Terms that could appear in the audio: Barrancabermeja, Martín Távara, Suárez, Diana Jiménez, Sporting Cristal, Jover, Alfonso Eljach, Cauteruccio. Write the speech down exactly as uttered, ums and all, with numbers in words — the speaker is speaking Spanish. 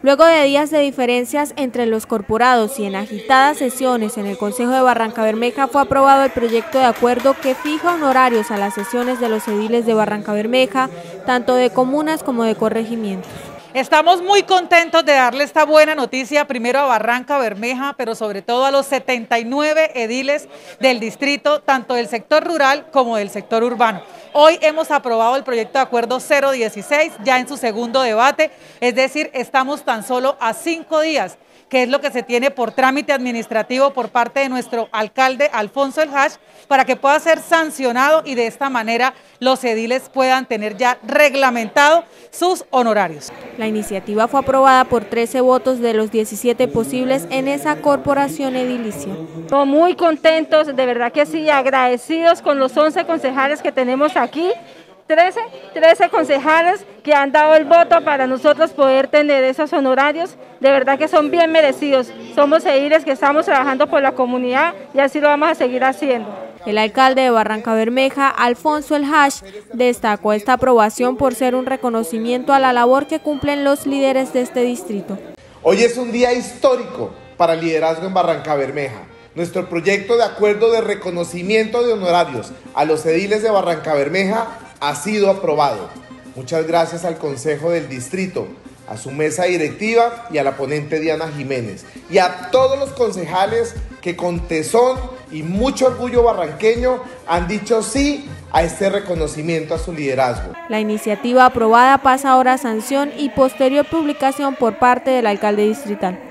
Luego de días de diferencias entre los corporados y en agitadas sesiones en el Concejo de Barrancabermeja fue aprobado el proyecto de acuerdo que fija honorarios a las sesiones de los ediles de Barrancabermeja, tanto de comunas como de corregimientos. Estamos muy contentos de darle esta buena noticia primero a Barrancabermeja, pero sobre todo a los setenta y nueve ediles del distrito, tanto del sector rural como del sector urbano. Hoy hemos aprobado el proyecto de acuerdo cero dieciséis, ya en su segundo debate, es decir, estamos tan solo a cinco días, que es lo que se tiene por trámite administrativo por parte de nuestro alcalde Alfonso Eljach, para que pueda ser sancionado y de esta manera los ediles puedan tener ya reglamentado sus honorarios. La iniciativa fue aprobada por trece votos de los diecisiete posibles en esa corporación edilicia. Estamos muy contentos, de verdad que sí, agradecidos con los once concejales que tenemos aquí, trece, trece concejales que han dado el voto para nosotros poder tener esos honorarios, de verdad que son bien merecidos. Somos ediles que estamos trabajando por la comunidad y así lo vamos a seguir haciendo. El alcalde de Barrancabermeja, Alfonso Eljach, destacó esta aprobación por ser un reconocimiento a la labor que cumplen los líderes de este distrito. Hoy es un día histórico para el liderazgo en Barrancabermeja. Nuestro proyecto de acuerdo de reconocimiento de honorarios a los ediles de Barrancabermeja ha sido aprobado. Muchas gracias al Consejo del Distrito, a su mesa directiva y a la ponente Diana Jiménez y a todos los concejales que con tesón y mucho orgullo barranqueño han dicho sí a este reconocimiento a su liderazgo. La iniciativa aprobada pasa ahora a sanción y posterior publicación por parte del alcalde distrital.